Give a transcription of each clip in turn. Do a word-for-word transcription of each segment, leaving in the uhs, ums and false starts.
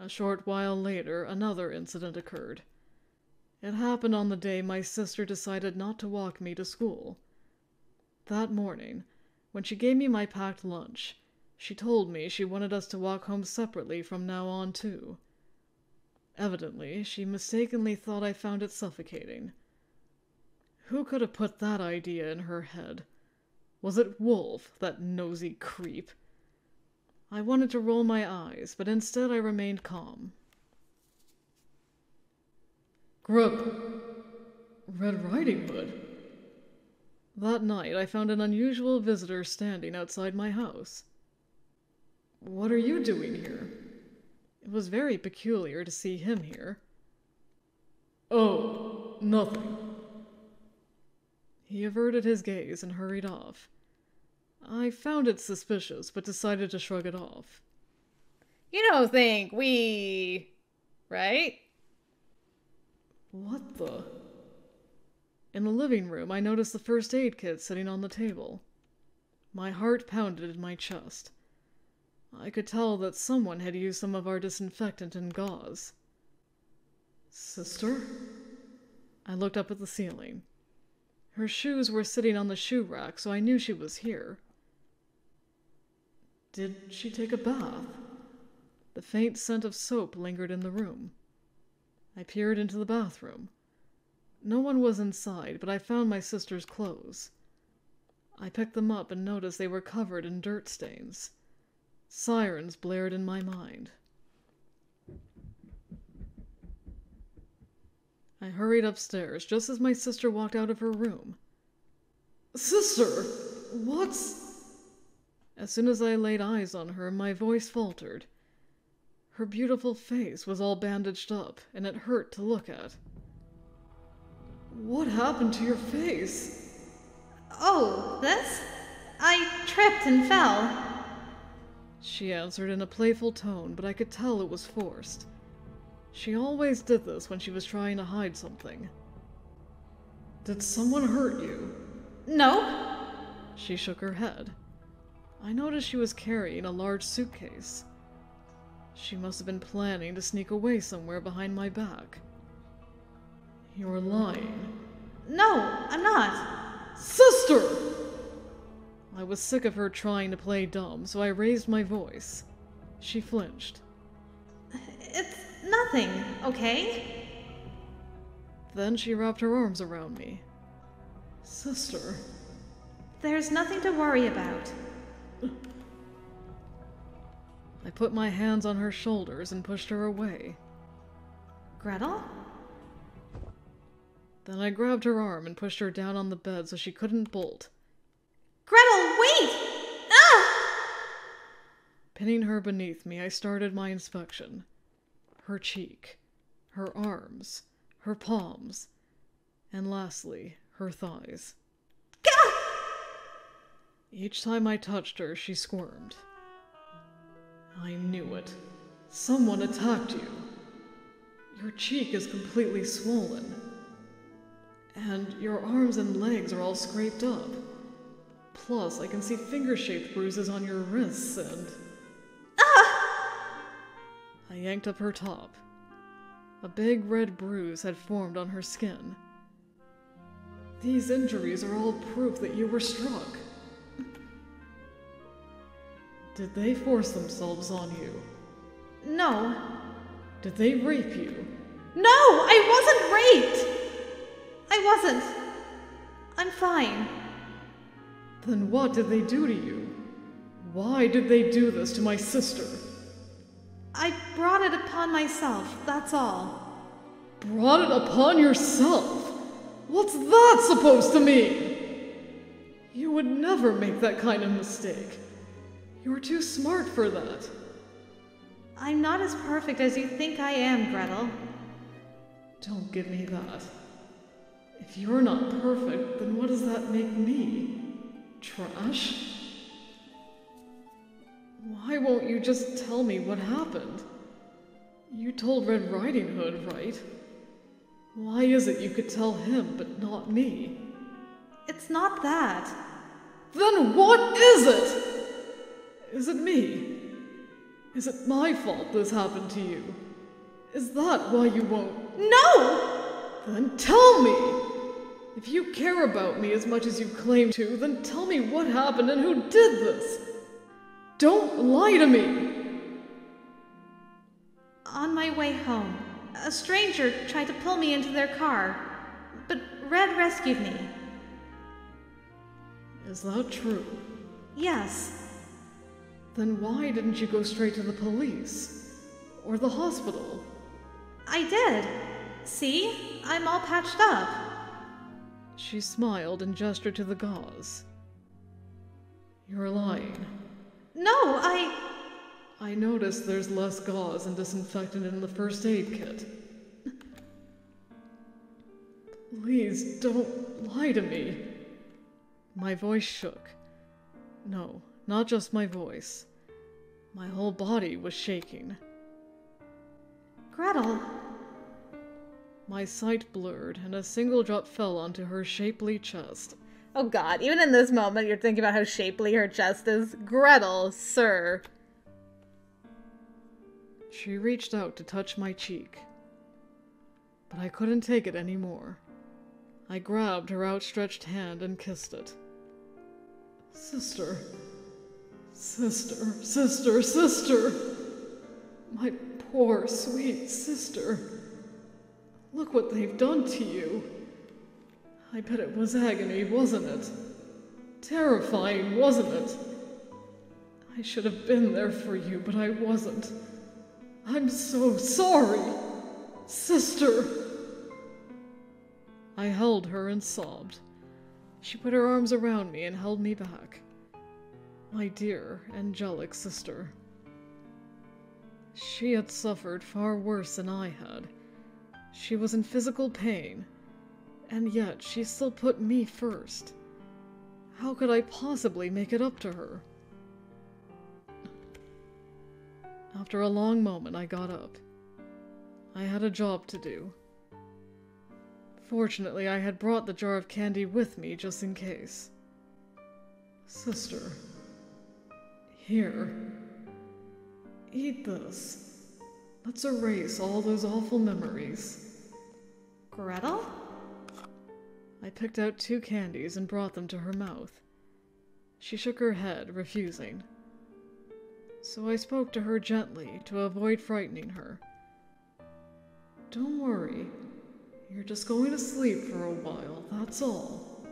A short while later, another incident occurred. It happened on the day my sister decided not to walk me to school. That morning, when she gave me my packed lunch, she told me she wanted us to walk home separately from now on, too. Evidently, she mistakenly thought I found it suffocating. Who could have put that idea in her head? Was it Wolf, that nosy creep? I wanted to roll my eyes, but instead I remained calm. Grip! Red Riding Hood! That night I found an unusual visitor standing outside my house. What are you doing here? It was very peculiar to see him here. Oh, nothing. He averted his gaze and hurried off. I found it suspicious, but decided to shrug it off. You don't think we... right? What the... In the living room, I noticed the first aid kit sitting on the table. My heart pounded in my chest. I could tell that someone had used some of our disinfectant and gauze. Sister? I looked up at the ceiling. Her shoes were sitting on the shoe rack, so I knew she was here. Did she take a bath? The faint scent of soap lingered in the room. I peered into the bathroom. No one was inside, but I found my sister's clothes. I picked them up and noticed they were covered in dirt stains. Sirens blared in my mind. I hurried upstairs, just as my sister walked out of her room. Sister! What's... As soon as I laid eyes on her, my voice faltered. Her beautiful face was all bandaged up, and it hurt to look at. What happened to your face? Oh, this? I tripped and fell. She answered in a playful tone, but I could tell it was forced. She always did this when she was trying to hide something. Did someone hurt you? No. She shook her head. I noticed she was carrying a large suitcase. She must have been planning to sneak away somewhere behind my back. You're lying. No, I'm not. Sister! I was sick of her trying to play dumb, so I raised my voice. She flinched. It's... nothing, okay? Then she wrapped her arms around me. Sister. There's nothing to worry about. I put my hands on her shoulders and pushed her away. Gretel? Then I grabbed her arm and pushed her down on the bed so she couldn't bolt. Gretel, wait! Ah! Pinning her beneath me, I started my inspection. Her cheek, her arms, her palms, and lastly, her thighs. Gah! Each time I touched her, she squirmed. I knew it. Someone attacked you. Your cheek is completely swollen. And your arms and legs are all scraped up. Plus, I can see finger-shaped bruises on your wrists and... I yanked up her top. A big red bruise had formed on her skin. These injuries are all proof that you were struck. Did they force themselves on you? No. Did they rape you? No, I wasn't raped! I wasn't. I'm fine. Then what did they do to you? Why did they do this to my sister? I brought it upon myself, that's all. Brought it upon yourself? What's that supposed to mean? You would never make that kind of mistake. You're too smart for that. I'm not as perfect as you think I am, Gretel. Don't give me that. If you're not perfect, then what does that make me? Trash? Why won't you just tell me what happened? You told Red Riding Hood, right? Why is it you could tell him, but not me? It's not that. Then what is it? Is it me? Is it my fault this happened to you? Is that why you won't— No! Then tell me! If you care about me as much as you claim to, then tell me what happened and who did this! Don't lie to me! On my way home, a stranger tried to pull me into their car, but Red rescued me. Is that true? Yes. Then why didn't you go straight to the police? Or the hospital? I did. See? I'm all patched up. She smiled and gestured to the gauze. You're lying. No, I... I noticed there's less gauze and disinfectant in the first aid kit. Please, don't lie to me. My voice shook. No, not just my voice. My whole body was shaking. Gretel! My sight blurred, and a single drop fell onto her shapely chest. Oh god, even in this moment you're thinking about how shapely her chest is. Gretel, sir! She reached out to touch my cheek. But I couldn't take it anymore. I grabbed her outstretched hand and kissed it. Sister. Sister, sister, sister! My poor, sweet sister. Look what they've done to you. I bet it was agony, wasn't it? Terrifying, wasn't it? I should have been there for you, but I wasn't. I'm so sorry! Sister! I held her and sobbed. She put her arms around me and held me back. My dear, angelic sister. She had suffered far worse than I had. She was in physical pain, and yet she still put me first. How could I possibly make it up to her? After a long moment, I got up. I had a job to do. Fortunately, I had brought the jar of candy with me just in case. Sister. Here. Eat this. Let's erase all those awful memories. Gretel? I picked out two candies and brought them to her mouth. She shook her head, refusing. So I spoke to her gently to avoid frightening her. Don't worry. You're just going to sleep for a while, that's all.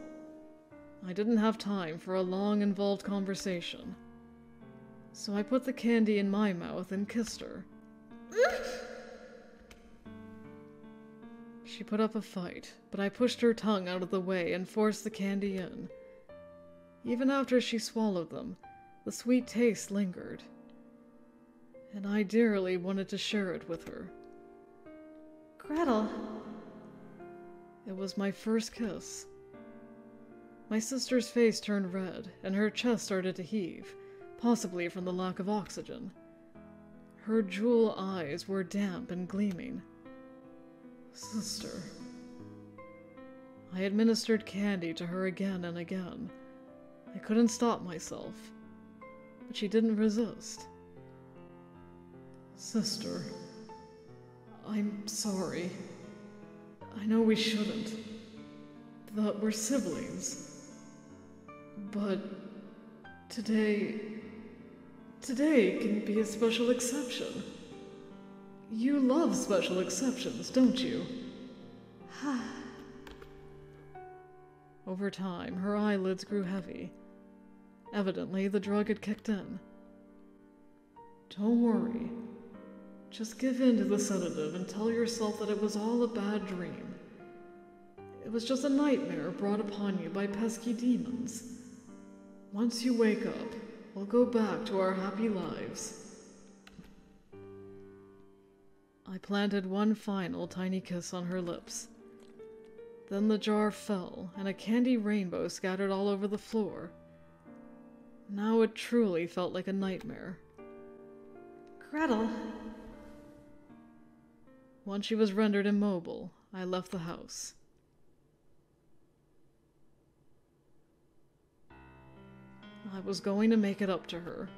I didn't have time for a long, involved conversation. So I put the candy in my mouth and kissed her. She put up a fight, but I pushed her tongue out of the way and forced the candy in. Even after she swallowed them, the sweet taste lingered. And I dearly wanted to share it with her. Gretel. It was my first kiss. My sister's face turned red, and her chest started to heave, possibly from the lack of oxygen. Her jewel eyes were damp and gleaming. Sister. I administered candy to her again and again. I couldn't stop myself, but she didn't resist. Sister. I'm sorry. I know we shouldn't, that we're siblings, but today, today can be a special exception. You love special exceptions, don't you? Over time, her eyelids grew heavy. Evidently, the drug had kicked in. Don't worry. Just give in to the sedative and tell yourself that it was all a bad dream. It was just a nightmare brought upon you by pesky demons. Once you wake up, we'll go back to our happy lives. I planted one final tiny kiss on her lips. Then the jar fell, and a candy rainbow scattered all over the floor. Now it truly felt like a nightmare. Gretel. Once she was rendered immobile, I left the house. I was going to make it up to her.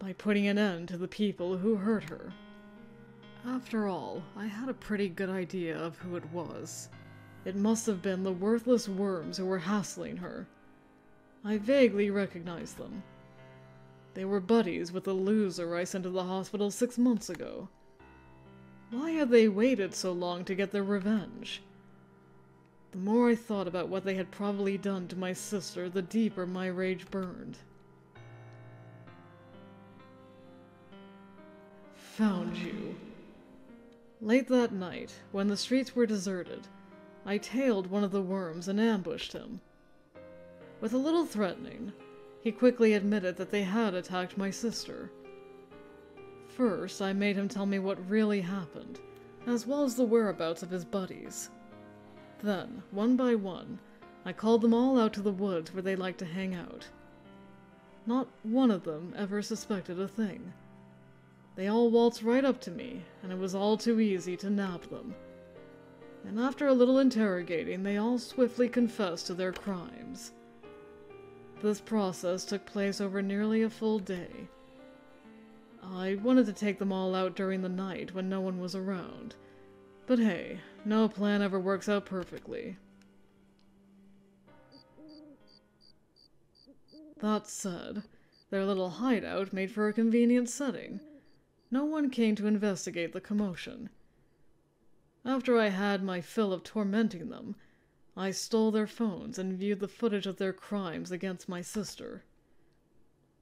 by putting an end to the people who hurt her. After all, I had a pretty good idea of who it was. It must have been the worthless worms who were hassling her. I vaguely recognized them. They were buddies with the loser I sent to the hospital six months ago. Why had they waited so long to get their revenge? The more I thought about what they had probably done to my sister, the deeper my rage burned. Found you. Late that night, when the streets were deserted, I tailed one of the worms and ambushed him. With a little threatening, he quickly admitted that they had attacked my sister. First, I made him tell me what really happened, as well as the whereabouts of his buddies. Then, one by one, I called them all out to the woods where they liked to hang out. Not one of them ever suspected a thing. They all waltzed right up to me, and it was all too easy to nab them. And after a little interrogating, they all swiftly confessed to their crimes. This process took place over nearly a full day. I wanted to take them all out during the night when no one was around. But hey, no plan ever works out perfectly. That said, their little hideout made for a convenient setting. No one came to investigate the commotion. After I had my fill of tormenting them, I stole their phones and viewed the footage of their crimes against my sister.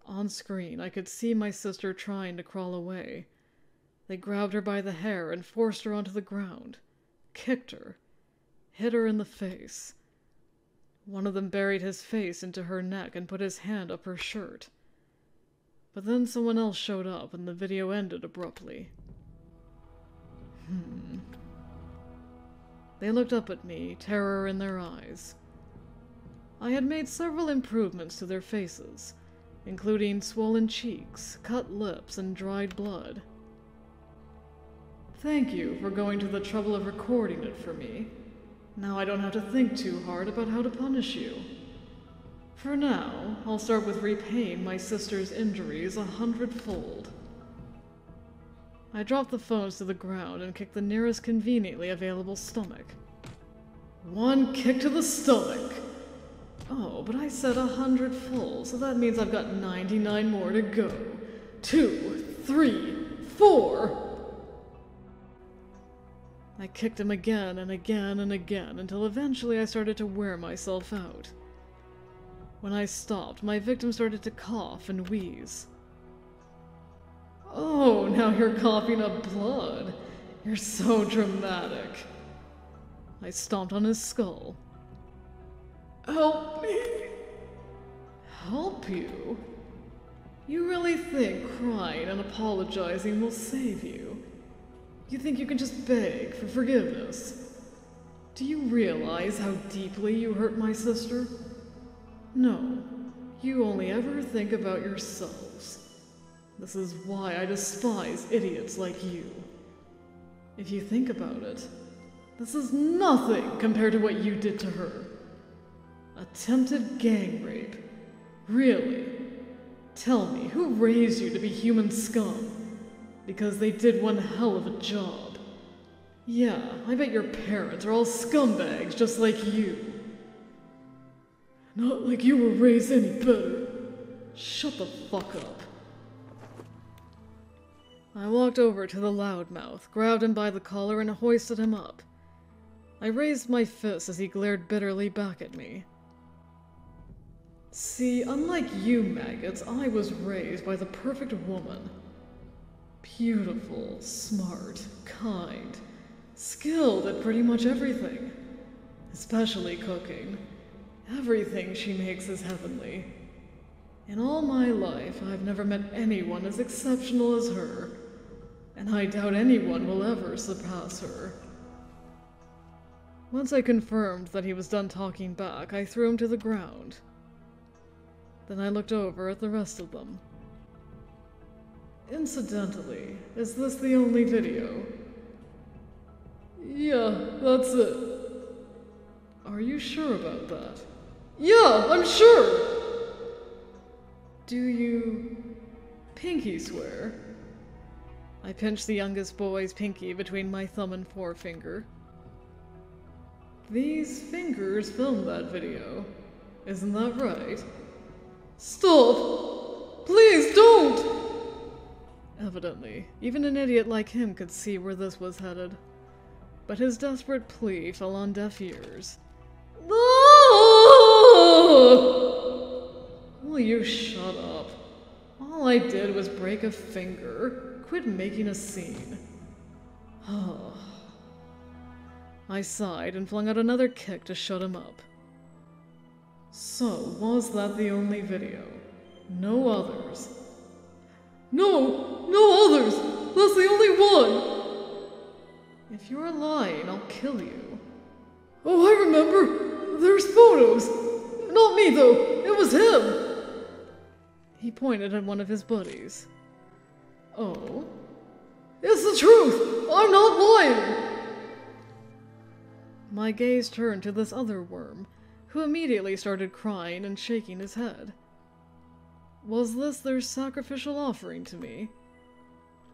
On screen, I could see my sister trying to crawl away. They grabbed her by the hair and forced her onto the ground, kicked her, hit her in the face. One of them buried his face into her neck and put his hand up her shirt. But then someone else showed up and the video ended abruptly. Hmm. They looked up at me, terror in their eyes. I had made several improvements to their faces, including swollen cheeks, cut lips, and dried blood. Thank you for going to the trouble of recording it for me. Now I don't have to think too hard about how to punish you. For now, I'll start with repaying my sister's injuries a hundredfold. I dropped the phones to the ground and kicked the nearest conveniently available stomach. One kick to the stomach! Oh, but I said a hundredfold, so that means I've got ninety-nine more to go. Two, three, four! I kicked him again and again and again until eventually I started to wear myself out. When I stopped, my victim started to cough and wheeze. Oh, now you're coughing up blood. You're so dramatic. I stomped on his skull. Help me! Help you? You really think crying and apologizing will save you? You think you can just beg for forgiveness? Do you realize how deeply you hurt my sister? No, you only ever think about yourselves. This is why I despise idiots like you. If you think about it, this is nothing compared to what you did to her. Attempted gang rape. Really? Tell me, who raised you to be human scum? Because they did one hell of a job. Yeah, I bet your parents are all scumbags just like you. Not like you were raised any better. Shut the fuck up. I walked over to the loudmouth, grabbed him by the collar, and hoisted him up. I raised my fist as he glared bitterly back at me. See, unlike you maggots, I was raised by the perfect woman. Beautiful, smart, kind, skilled at pretty much everything, especially cooking. Everything she makes is heavenly. In all my life, I've never met anyone as exceptional as her, and I doubt anyone will ever surpass her. Once I confirmed that he was done talking back, I threw him to the ground. Then I looked over at the rest of them. Incidentally, is this the only video? Yeah, that's it. Are you sure about that? Yeah, I'm sure! Do you Pinky swear. I pinched the youngest boy's pinky between my thumb and forefinger. These fingers filmed that video. Isn't that right? Stop! Please don't! Evidently, even an idiot like him could see where this was headed. But his desperate plea fell on deaf ears. Will you shut up? All I did was break a finger. Quit making a scene. I sighed and flung out another kick to shut him up. So, was that the only video? No others. No! No others! That's the only one! If you're lying, I'll kill you. Oh, I remember! There's photos! Not me, though! It was him! He pointed at one of his buddies. Oh? It's the truth! I'm not lying! My gaze turned to this other worm, who immediately started crying and shaking his head. Was this their sacrificial offering to me?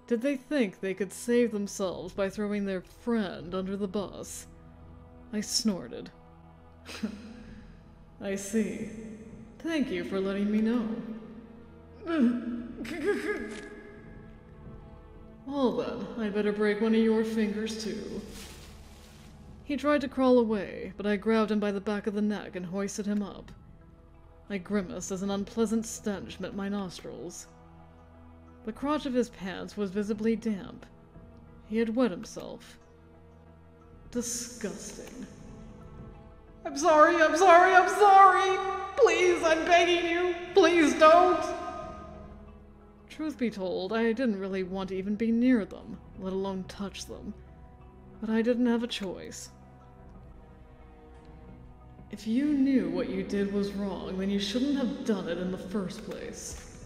Did they think they could save themselves by throwing their friend under the bus? I snorted. I see. Thank you for letting me know. Well then, I'd better break one of your fingers too. He tried to crawl away, but I grabbed him by the back of the neck and hoisted him up. I grimaced as an unpleasant stench met my nostrils. The crotch of his pants was visibly damp. He had wet himself. Disgusting. I'm sorry, I'm sorry, I'm sorry! Please, I'm begging you! Please don't! Truth be told, I didn't really want to even be near them, let alone touch them. But I didn't have a choice. If you knew what you did was wrong, then you shouldn't have done it in the first place.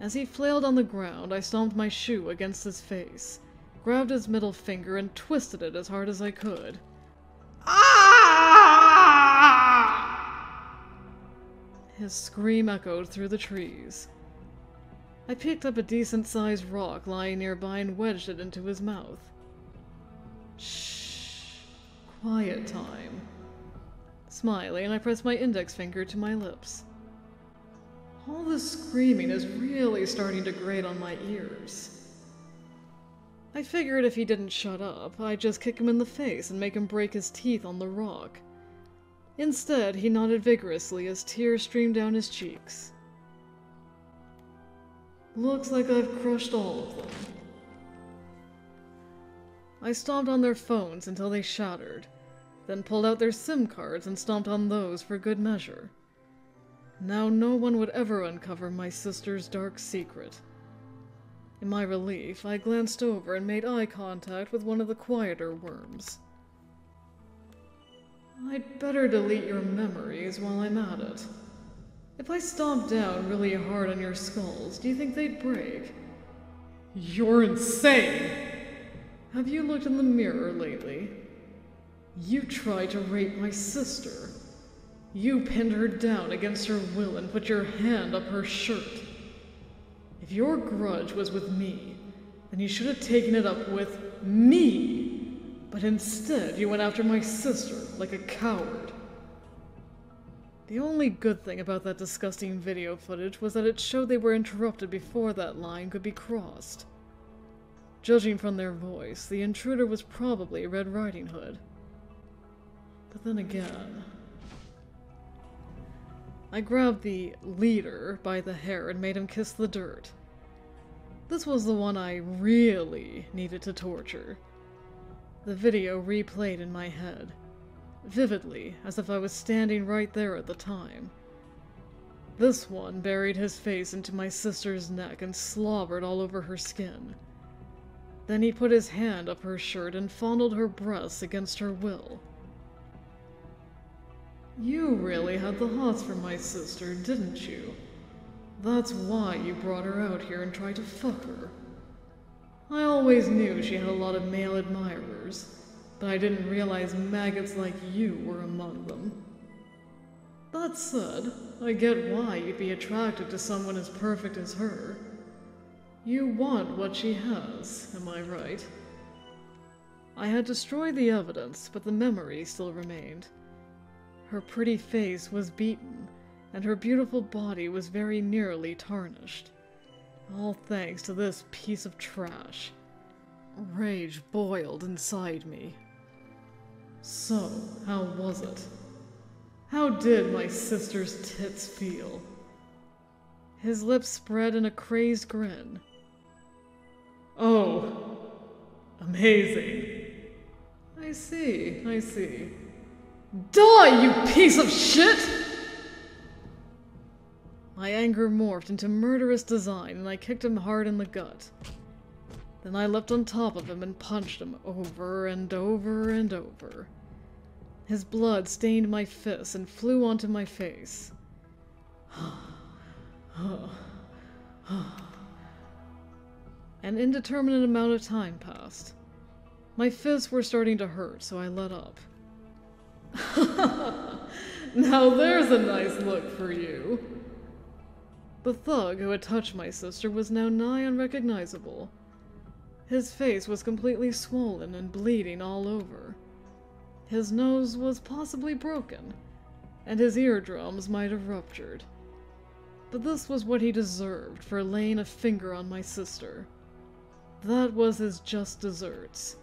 As he flailed on the ground, I stomped my shoe against his face, grabbed his middle finger, and twisted it as hard as I could. Ah! His scream echoed through the trees. I picked up a decent-sized rock lying nearby and wedged it into his mouth. Shh. Quiet time. Smiling, I pressed my index finger to my lips. All this screaming is really starting to grate on my ears. I figured if he didn't shut up, I'd just kick him in the face and make him break his teeth on the rock. Instead, he nodded vigorously as tears streamed down his cheeks. Looks like I've crushed all of them. I stomped on their phones until they shattered. Then pulled out their SIM cards and stomped on those for good measure. Now no one would ever uncover my sister's dark secret. In my relief, I glanced over and made eye contact with one of the quieter worms. I'd better delete your memories while I'm at it. If I stomped down really hard on your skulls, do you think they'd break? You're insane! Have you looked in the mirror lately? You tried to rape my sister. You pinned her down against her will and put your hand up her shirt. If your grudge was with me, then you should have taken it up with me. But instead, you went after my sister like a coward. The only good thing about that disgusting video footage was that it showed they were interrupted before that line could be crossed. Judging from their voice, the intruder was probably Red Riding Hood. But then again, I grabbed the leader by the hair and made him kiss the dirt. This was the one I really needed to torture. The video replayed in my head, vividly, as if I was standing right there at the time. This one buried his face into my sister's neck and slobbered all over her skin. Then he put his hand up her shirt and fondled her breasts against her will. You really had the hots for my sister, didn't you? That's why you brought her out here and tried to fuck her. I always knew she had a lot of male admirers, but I didn't realize maggots like you were among them. That said, I get why you'd be attracted to someone as perfect as her. You want what she has, am I right? I had destroyed the evidence, but the memory still remained. Her pretty face was beaten, and her beautiful body was very nearly tarnished. All thanks to this piece of trash. Rage boiled inside me. So, how was it? How did my sister's tits feel? His lips spread in a crazed grin. Oh, amazing. I see, I see. Die, you piece of shit! My anger morphed into murderous design, and I kicked him hard in the gut. Then I leapt on top of him and punched him over and over and over. His blood stained my fists and flew onto my face. An indeterminate amount of time passed. My fists were starting to hurt, so I let up. Now there's a nice look for you. The thug who had touched my sister was now nigh unrecognizable. His face was completely swollen and bleeding all over. His nose was possibly broken, and his eardrums might have ruptured. But this was what he deserved for laying a finger on my sister. That was his just desserts.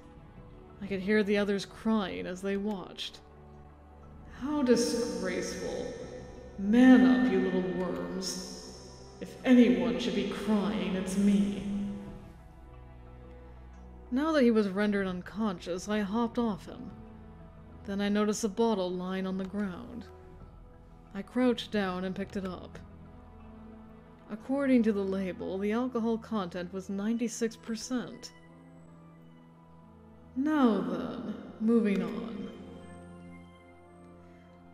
I could hear the others crying as they watched. How disgraceful. Man up, you little worms. If anyone should be crying, it's me. Now that he was rendered unconscious, I hopped off him. Then I noticed a bottle lying on the ground. I crouched down and picked it up. According to the label, the alcohol content was ninety-six percent. Now then, moving on.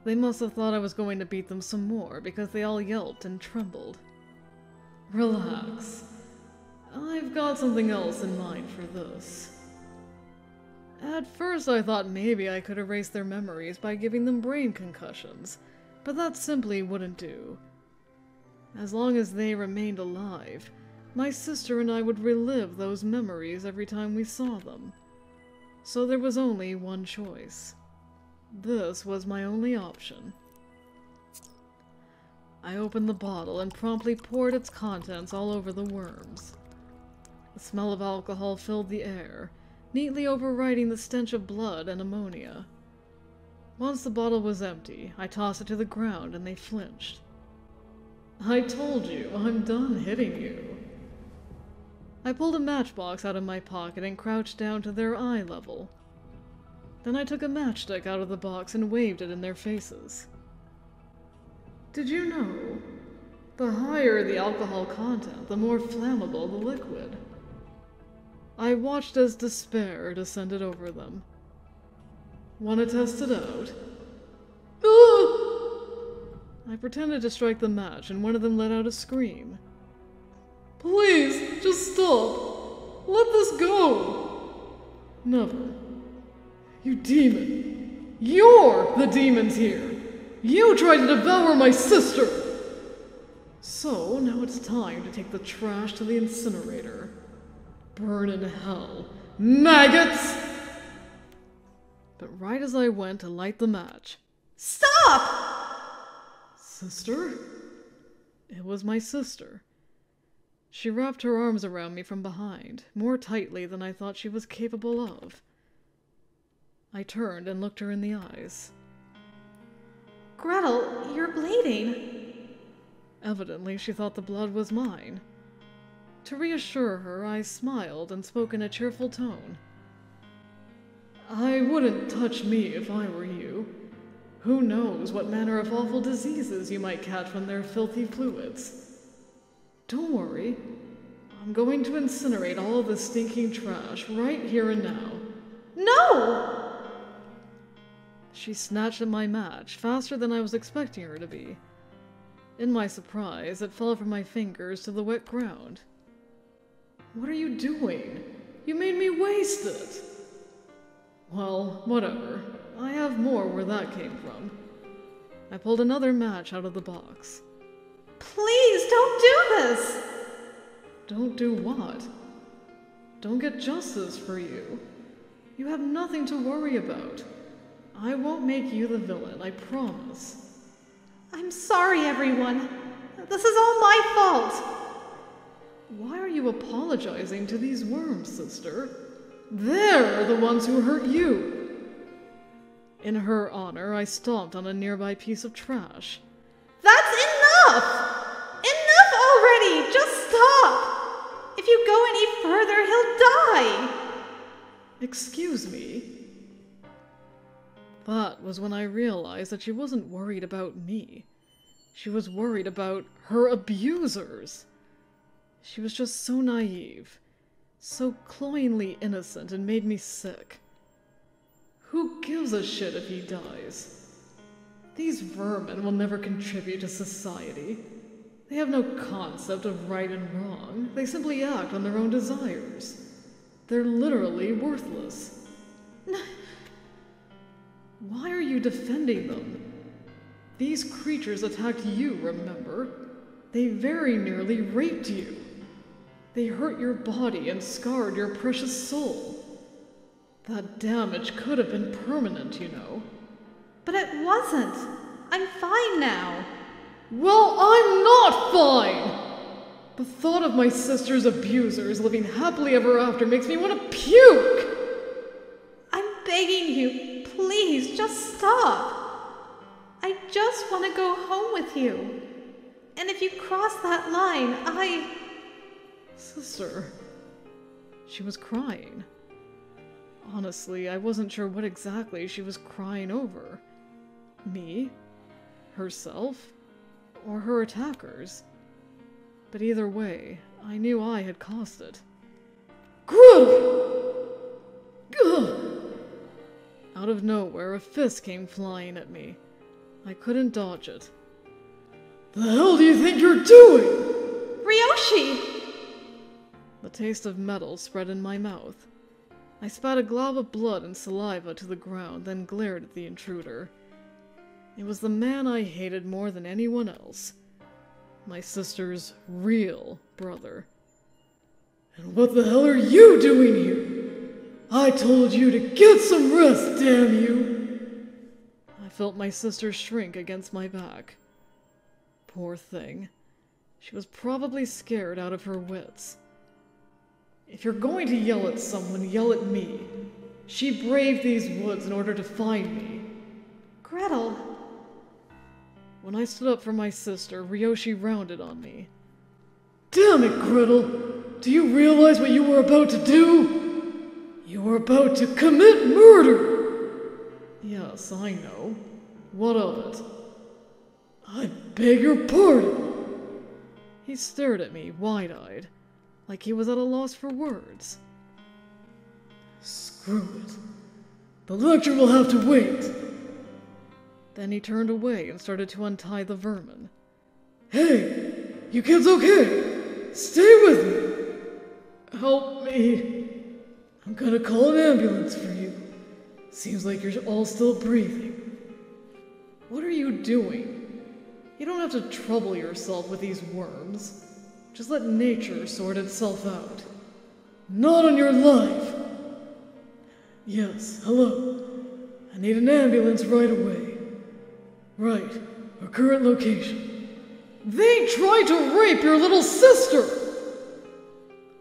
They must have thought I was going to beat them some more because they all yelped and trembled. Relax. I've got something else in mind for this. At first I thought maybe I could erase their memories by giving them brain concussions, but that simply wouldn't do. As long as they remained alive, my sister and I would relive those memories every time we saw them. So there was only one choice. This was my only option. I opened the bottle and promptly poured its contents all over the worms. The smell of alcohol filled the air, neatly overriding the stench of blood and ammonia. Once the bottle was empty, I tossed it to the ground and they flinched. I told you, I'm done hitting you. I pulled a matchbox out of my pocket and crouched down to their eye level. Then I took a matchstick out of the box and waved it in their faces. Did you know? The higher the alcohol content, the more flammable the liquid. I watched as despair descended over them. Want to test it out? I pretended to strike the match, and one of them let out a scream. Please, just stop! Let this go! Never. You demon! You're the demons here! You tried to devour my sister! So, now it's time to take the trash to the incinerator. Burn in hell, maggots! But right as I went to light the match... Stop! Sister? It was my sister. She wrapped her arms around me from behind, more tightly than I thought she was capable of. I turned and looked her in the eyes. Gretel, you're bleeding. Evidently, she thought the blood was mine. To reassure her, I smiled and spoke in a cheerful tone. I wouldn't touch me if I were you. Who knows what manner of awful diseases you might catch from their filthy fluids. Don't worry. I'm going to incinerate all this stinking trash right here and now. No! She snatched at my match faster than I was expecting her to be. In my surprise, it fell from my fingers to the wet ground. What are you doing? You made me waste it! Well, whatever. I have more where that came from. I pulled another match out of the box. Please, don't do this! Don't do what? Don't get justice for you. You have nothing to worry about. I won't make you the villain, I promise. I'm sorry, everyone. This is all my fault. Why are you apologizing to these worms, sister? They're the ones who hurt you. In her honor, I stomped on a nearby piece of trash. That's enough! Enough already! Just stop! If you go any further, he'll die! Excuse me? That was when I realized that she wasn't worried about me. She was worried about her abusers. She was just so naive, so cloyingly innocent, and made me sick. Who gives a shit if he dies? These vermin will never contribute to society. They have no concept of right and wrong. They simply act on their own desires. They're literally worthless. Why are you defending them? These creatures attacked you, remember? They very nearly raped you. They hurt your body and scarred your precious soul. That damage could have been permanent, you know. But it wasn't. I'm fine now. Well, I'm not fine! The thought of my sister's abusers living happily ever after makes me want to puke! I'm begging you, please, just stop! I just want to go home with you. And if you cross that line, I... Sister... She was crying. Honestly, I wasn't sure what exactly she was crying over. Me? Herself? Or her attackers? But either way, I knew I had caused it. Out of nowhere, a fist came flying at me. I couldn't dodge it. The hell do you think you're doing? Ryoichi! The taste of metal spread in my mouth. I spat a glob of blood and saliva to the ground, then glared at the intruder. It was the man I hated more than anyone else. My sister's real brother. And what the hell are you doing here? I told you to get some rest, damn you! I felt my sister shrink against my back. Poor thing. She was probably scared out of her wits. If you're going to yell at someone, yell at me. She braved these woods in order to find me. Gretel! When I stood up for my sister, Ryoichi rounded on me. Damn it, Gretel! Do you realize what you were about to do? You were about to commit murder! Yes, I know. What of it? I beg your pardon! He stared at me, wide-eyed, like he was at a loss for words. Screw it. The lecture will have to wait. Then he turned away and started to untie the vermin. Hey! You kids okay? Stay with me! Help me! I'm gonna call an ambulance for you. Seems like you're all still breathing. What are you doing? You don't have to trouble yourself with these worms. Just let nature sort itself out. Not on your life! Yes, hello. I need an ambulance right away. Right, our current location. They tried to rape your little sister!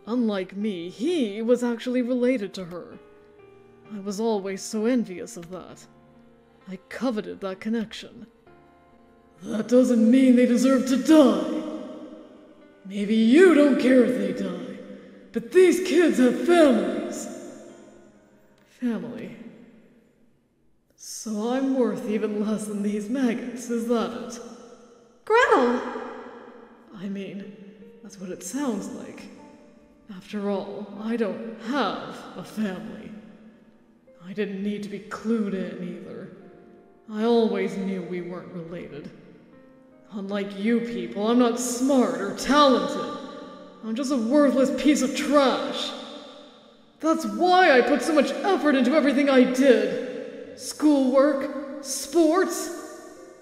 Unlike me, he was actually related to her. I was always so envious of that. I coveted that connection. That doesn't mean they deserve to die. Maybe you don't care if they die, but these kids have families. Family. So I'm worth even less than these maggots, is that it? Gretel! I mean, that's what it sounds like. After all, I don't have a family. I didn't need to be clued in, either. I always knew we weren't related. Unlike you people, I'm not smart or talented. I'm just a worthless piece of trash. That's why I put so much effort into everything I did. Schoolwork, sports,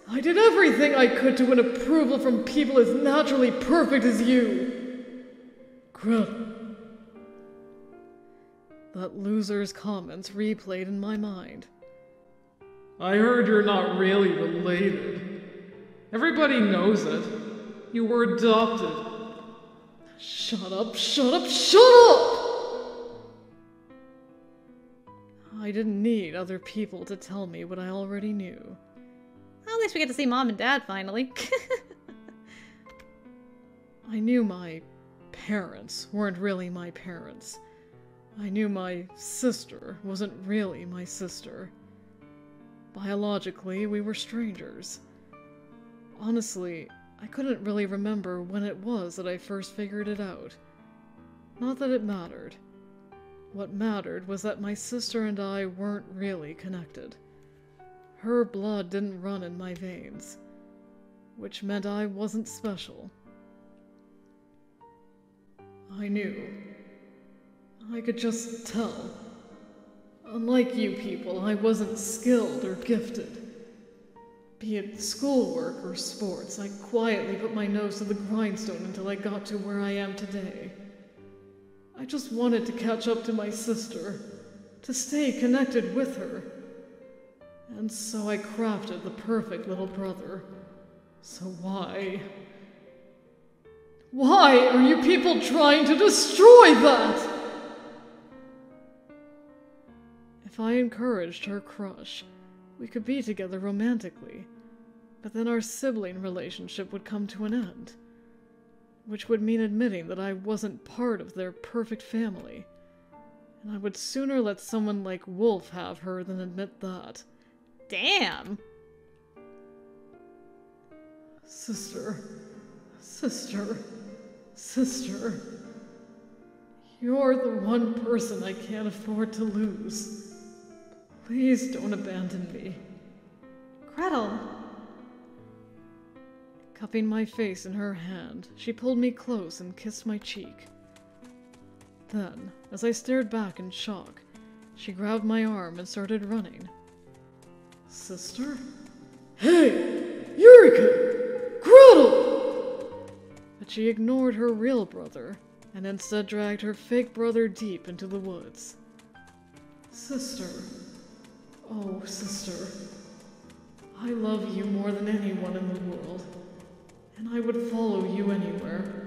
I did everything I could to win approval from people as naturally perfect as you. Gretel. That loser's comments replayed in my mind. I heard you're not really related. Everybody knows it. You were adopted. Shut up, shut up, shut up! I didn't need other people to tell me what I already knew. Well, at least we get to see Mom and Dad finally. I knew my parents weren't really my parents. I knew my sister wasn't really my sister. Biologically, we were strangers. Honestly, I couldn't really remember when it was that I first figured it out. Not that it mattered. What mattered was that my sister and I weren't really connected. Her blood didn't run in my veins, which meant I wasn't special. I knew. I could just tell. Unlike you people, I wasn't skilled or gifted. Be it schoolwork or sports, I quietly put my nose to the grindstone until I got to where I am today. I just wanted to catch up to my sister, to stay connected with her. And so I crafted the perfect little brother. So why? Why are you people trying to destroy that? If I encouraged her crush, we could be together romantically, but then our sibling relationship would come to an end, which would mean admitting that I wasn't part of their perfect family, and I would sooner let someone like Wolf have her than admit that. Damn! Sister, sister, sister, you're the one person I can't afford to lose. Please don't abandon me. Gretel! Cupping my face in her hand, she pulled me close and kissed my cheek. Then, as I stared back in shock, she grabbed my arm and started running. Sister? Hey! Eureka! Gretel! But she ignored her real brother and instead dragged her fake brother deep into the woods. Sister. Oh, sister. I love you more than anyone in the world, and I would follow you anywhere.